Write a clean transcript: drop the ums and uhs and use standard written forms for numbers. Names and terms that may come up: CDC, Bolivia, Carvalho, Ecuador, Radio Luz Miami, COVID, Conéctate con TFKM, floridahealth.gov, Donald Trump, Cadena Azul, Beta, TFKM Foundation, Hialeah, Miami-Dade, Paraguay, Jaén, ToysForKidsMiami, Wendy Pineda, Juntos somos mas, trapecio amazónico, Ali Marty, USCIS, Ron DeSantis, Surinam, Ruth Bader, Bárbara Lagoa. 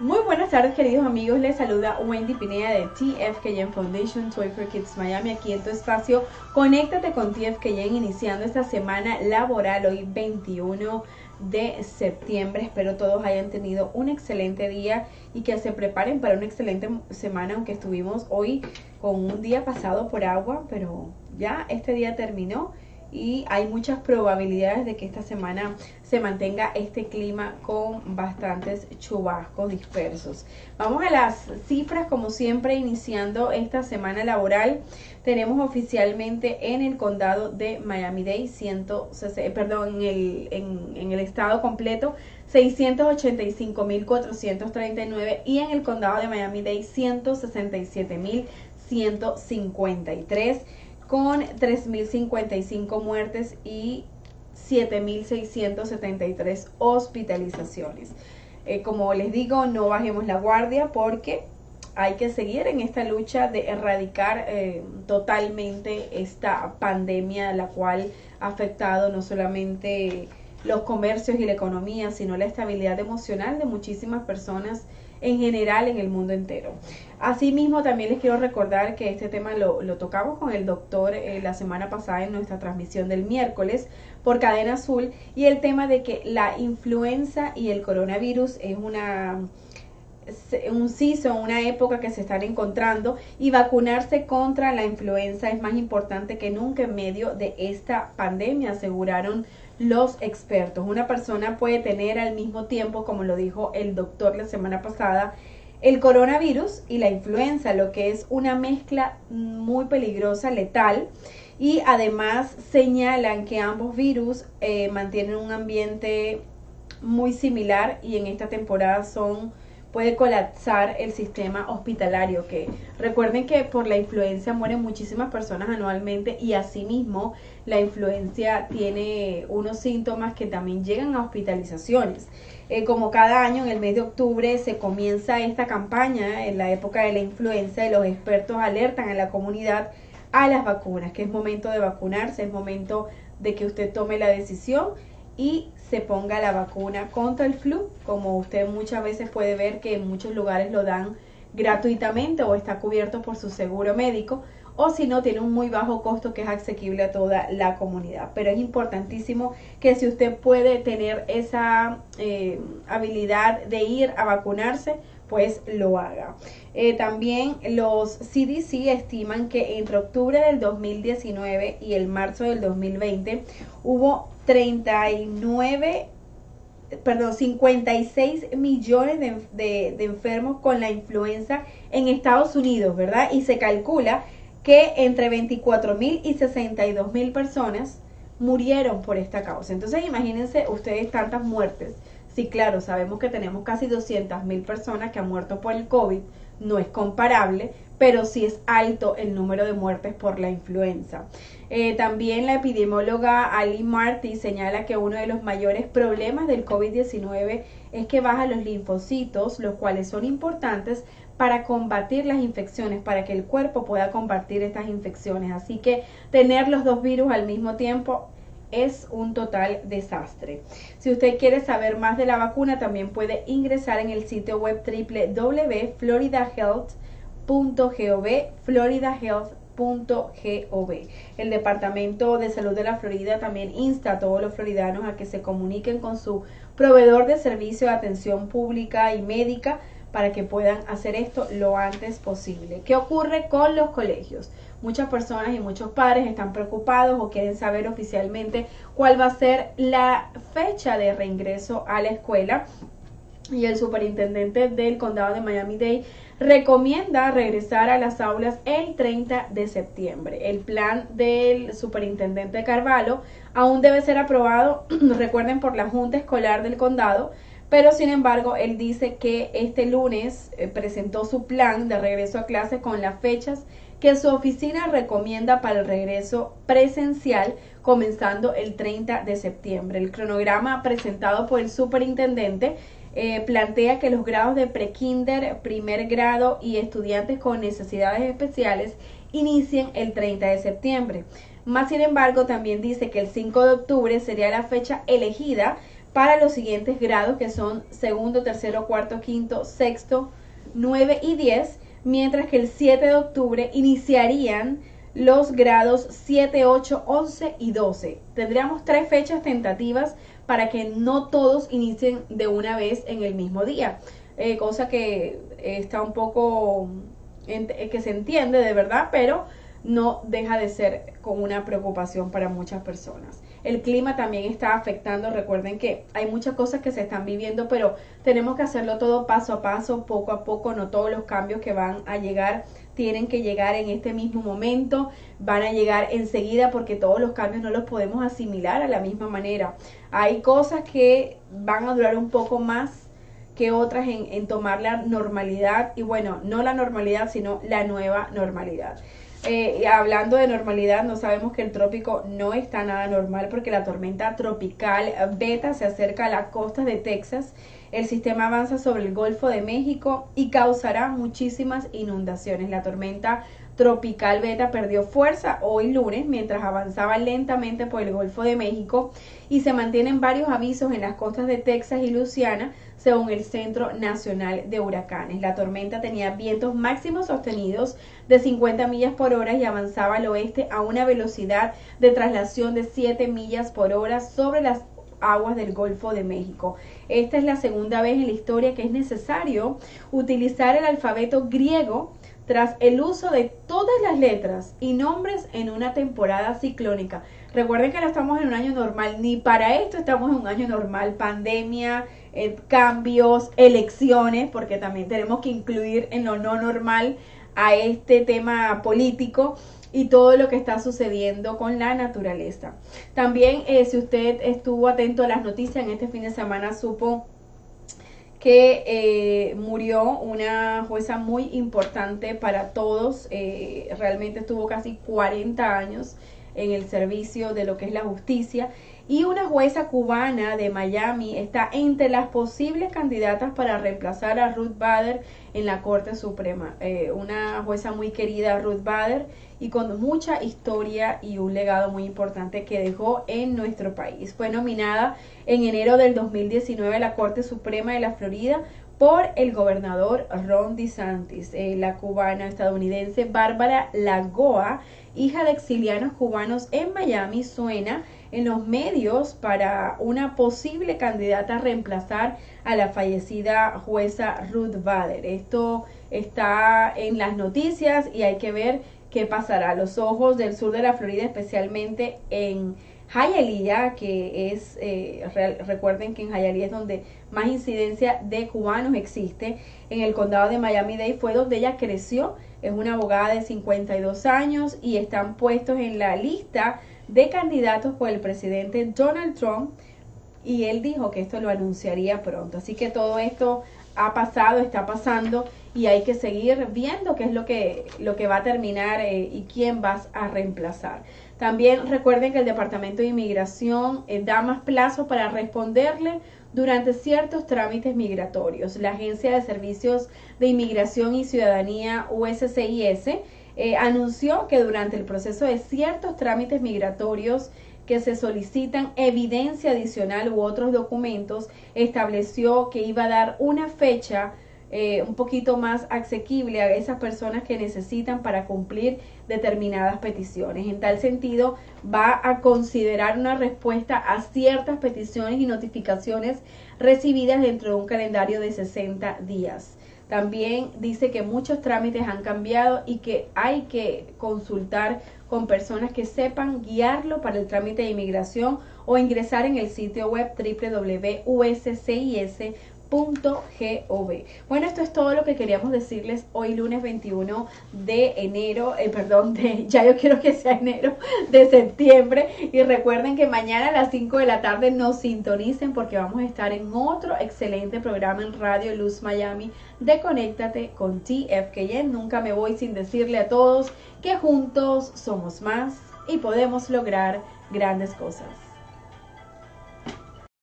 Muy buenas tardes, queridos amigos, les saluda Wendy Pineda de TFKM Foundation, Toy for Kids Miami, aquí en tu espacio Conéctate con TFKM, iniciando esta semana laboral, hoy 21 de septiembre. Espero todos hayan tenido un excelente día y que se preparen para una excelente semana, aunque estuvimos hoy con un día pasado por agua, pero ya este día terminó y hay muchas probabilidades de que esta semana se mantenga este clima con bastantes chubascos dispersos. Vamos a las cifras, como siempre, iniciando esta semana laboral. Tenemos oficialmente en el condado de Miami-Dade, en el estado completo, 685.439, y en el condado de Miami-Dade, 167.153. con 3.055 muertes y 7.673 hospitalizaciones. Como les digo, no bajemos la guardia porque hay que seguir en esta lucha de erradicar totalmente esta pandemia, la cual ha afectado no solamente los comercios y la economía, sino la estabilidad emocional de muchísimas personas en general en el mundo entero. Asimismo, también les quiero recordar que este tema lo tocamos con el doctor la semana pasada en nuestra transmisión del miércoles por Cadena Azul, y el tema de que la influenza y el coronavirus es un season, una época que se están encontrando, y vacunarse contra la influenza es más importante que nunca en medio de esta pandemia, aseguraron los expertos. Una persona puede tener al mismo tiempo, como lo dijo el doctor la semana pasada, el coronavirus y la influenza, lo que es una mezcla muy peligrosa, letal, y además señalan que ambos virus mantienen un ambiente muy similar, y en esta temporada puede colapsar el sistema hospitalario, que recuerden que por la influenza mueren muchísimas personas anualmente, y asimismo la influenza tiene unos síntomas que también llegan a hospitalizaciones. Como cada año, en el mes de octubre se comienza esta campaña en la época de la influenza, y los expertos alertan a la comunidad a las vacunas, que es momento de vacunarse, es momento de que usted tome la decisión y se ponga la vacuna contra el flu. Como usted muchas veces puede ver que en muchos lugares lo dan gratuitamente o está cubierto por su seguro médico, o si no, tiene un muy bajo costo que es asequible a toda la comunidad. Pero es importantísimo que si usted puede tener esa habilidad de ir a vacunarse, pues lo haga. También los CDC estiman que entre octubre del 2019 y el marzo del 2020 hubo 56 millones de enfermos con la influenza en Estados Unidos, ¿verdad? Y se calcula que entre 24.000 y 62.000 personas murieron por esta causa. Entonces, imagínense ustedes tantas muertes. Sí, claro, sabemos que tenemos casi 200.000 personas que han muerto por el COVID, no es comparable, pero sí es alto el número de muertes por la influenza. También la epidemióloga Ali Marty señala que uno de los mayores problemas del COVID-19 es que baja los linfocitos, los cuales son importantes para combatir las infecciones, para que el cuerpo pueda combatir estas infecciones. Así que tener los dos virus al mismo tiempo es un total desastre. Si usted quiere saber más de la vacuna, también puede ingresar en el sitio web www.floridahealth.gov, floridahealth.gov. El Departamento de Salud de la Florida también insta a todos los floridanos a que se comuniquen con su proveedor de servicio de atención pública y médica para que puedan hacer esto lo antes posible. ¿Qué ocurre con los colegios? Muchas personas y muchos padres están preocupados o quieren saber oficialmente cuál va a ser la fecha de reingreso a la escuela. Y el superintendente del condado de Miami-Dade recomienda regresar a las aulas el 30 de septiembre. El plan del superintendente Carvalho aún debe ser aprobado, recuerden, por la Junta Escolar del condado. Pero sin embargo, él dice que este lunes presentó su plan de regreso a clases con las fechas que su oficina recomienda para el regreso presencial, comenzando el 30 de septiembre. El cronograma presentado por el superintendente plantea que los grados de prekinder, primer grado y estudiantes con necesidades especiales inicien el 30 de septiembre. Más sin embargo, también dice que el 5 de octubre sería la fecha elegida para los siguientes grados, que son segundo, tercero, cuarto, quinto, sexto, 9 y 10, mientras que el 7 de octubre iniciarían los grados 7, 8, 11 y 12. Tendríamos 3 fechas tentativas para que no todos inicien de una vez en el mismo día, cosa que está un poco, que se entiende de verdad, pero no deja de ser con una preocupación para muchas personas. El clima también está afectando. Recuerden que hay muchas cosas que se están viviendo, pero tenemos que hacerlo todo paso a paso, poco a poco. No todos los cambios que van a llegar tienen que llegar en este mismo momento, van a llegar enseguida, porque todos los cambios no los podemos asimilar a la misma manera. Hay cosas que van a durar un poco más que otras en tomar la normalidad, y bueno, no la normalidad, sino la nueva normalidad. Hablando de normalidad, no sabemos que el trópico no está nada normal, porque la tormenta tropical Beta se acerca a las costas de Texas. El sistema avanza sobre el Golfo de México y causará muchísimas inundaciones. La tormenta tropical Beta perdió fuerza hoy lunes mientras avanzaba lentamente por el Golfo de México, y se mantienen varios avisos en las costas de Texas y Luisiana, según el Centro Nacional de Huracanes. La tormenta tenía vientos máximos sostenidos de 50 millas por hora y avanzaba al oeste a una velocidad de traslación de 7 millas por hora sobre las aguas del Golfo de México. Esta es la segunda vez en la historia que es necesario utilizar el alfabeto griego tras el uso de todas las letras y nombres en una temporada ciclónica. Recuerden que no estamos en un año normal, ni para esto estamos en un año normal. Pandemia, cambios, elecciones, porque también tenemos que incluir en lo no normal a este tema político y todo lo que está sucediendo con la naturaleza. También, si usted estuvo atento a las noticias, en este fin de semana supo que murió una jueza muy importante para todos. Realmente estuvo casi 40 años en el servicio de lo que es la justicia, y una jueza cubana de Miami está entre las posibles candidatas para reemplazar a Ruth Bader en la Corte Suprema. Una jueza muy querida, Ruth Bader, y con mucha historia y un legado muy importante que dejó en nuestro país. Fue nominada en enero del 2019 a la Corte Suprema de la Florida por el gobernador Ron DeSantis. La cubana estadounidense Bárbara Lagoa, hija de exilianos cubanos en Miami, suena en los medios para una posible candidata a reemplazar a la fallecida jueza Ruth Bader. Esto está en las noticias y hay que ver qué pasará. Los ojos del sur de la Florida, especialmente en Hialeah, que es, recuerden que en Hialeah es donde más incidencia de cubanos existe. En el condado de Miami-Dade fue donde ella creció. Es una abogada de 52 años y están puestos en la lista de candidatos por el presidente Donald Trump, y él dijo que esto lo anunciaría pronto. Así que todo esto ha pasado, está pasando, y hay que seguir viendo qué es lo que va a terminar y quién vas a reemplazar. También recuerden que el Departamento de Inmigración da más plazos para responderle durante ciertos trámites migratorios. La Agencia de Servicios de Inmigración y Ciudadanía, USCIS, anunció que durante el proceso de ciertos trámites migratorios que se solicitan evidencia adicional u otros documentos, estableció que iba a dar una fecha un poquito más asequible a esas personas que necesitan para cumplir determinadas peticiones. En tal sentido, va a considerar una respuesta a ciertas peticiones y notificaciones recibidas dentro de un calendario de 60 días. También dice que muchos trámites han cambiado y que hay que consultar con personas que sepan guiarlo para el trámite de inmigración, o ingresar en el sitio web www.uscis.gov. Bueno, esto es todo lo que queríamos decirles hoy lunes 21 de enero, de septiembre, y recuerden que mañana a las 5 de la tarde nos sintonicen, porque vamos a estar en otro excelente programa en Radio Luz Miami de Conéctate con TFKM. Nunca me voy sin decirle a todos que juntos somos más y podemos lograr grandes cosas.